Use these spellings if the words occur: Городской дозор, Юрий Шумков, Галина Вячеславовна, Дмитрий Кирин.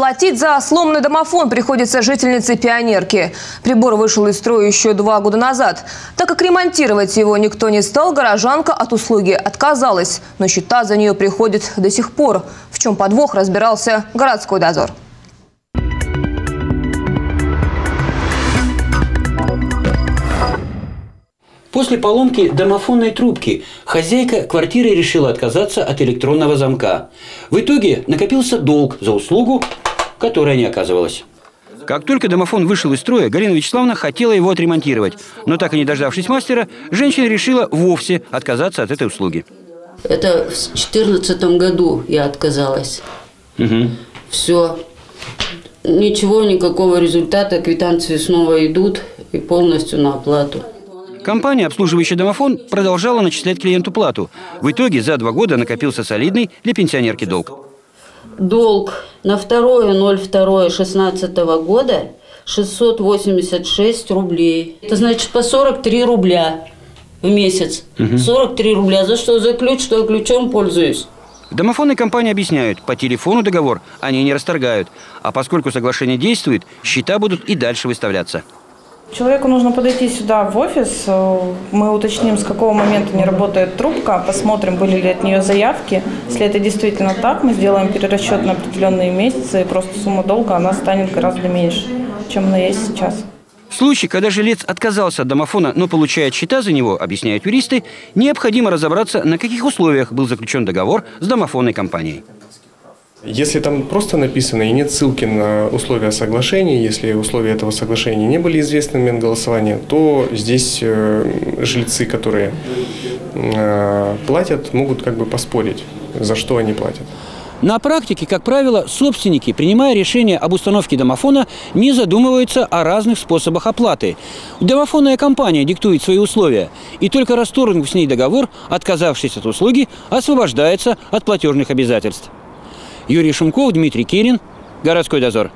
Платить за сломанный домофон приходится жительнице Пионерки. Прибор вышел из строя еще 2 года назад. Так как ремонтировать его никто не стал, горожанка от услуги отказалась. Но счета за нее приходят до сих пор. В чем подвох, разбирался городской дозор. После поломки домофонной трубки хозяйка квартиры решила отказаться от электронного замка. В итоге накопился долг за услугу, которая не оказывалась. Как только домофон вышел из строя, Галина Вячеславовна хотела его отремонтировать. Но так и не дождавшись мастера, женщина решила вовсе отказаться от этой услуги. Это в 2014 году я отказалась. Угу. Все. Ничего, никакого результата. Квитанции снова идут и полностью на оплату. Компания, обслуживающая домофон, продолжала начислять клиенту плату. В итоге за 2 года накопился солидный для пенсионерки долг. Долг на 2.02.16 года 686 рублей. Это значит по 43 рубля в месяц. 43 рубля. За что? За ключ, что я ключом пользуюсь. Домофонные компании объясняют, по телефону договор они не расторгают. А поскольку соглашение действует, счета будут и дальше выставляться. Человеку нужно подойти сюда в офис, мы уточним, с какого момента не работает трубка, посмотрим, были ли от нее заявки. Если это действительно так, мы сделаем перерасчет на определенные месяцы, и просто сумма долга, она станет гораздо меньше, чем она есть сейчас. Случай, когда жилец отказался от домофона, но получает счета за него, объясняют юристы, необходимо разобраться, на каких условиях был заключен договор с домофонной компанией. Если там просто написано и нет ссылки на условия соглашения, если условия этого соглашения не были известны в момент голосования, то здесь жильцы, которые платят, могут как бы поспорить, за что они платят. На практике, как правило, собственники, принимая решение об установке домофона, не задумываются о разных способах оплаты. Домофонная компания диктует свои условия, и только расторгнув с ней договор, отказавшись от услуги, освобождается от платежных обязательств. Юрий Шумков, Дмитрий Кирин, «Городской дозор».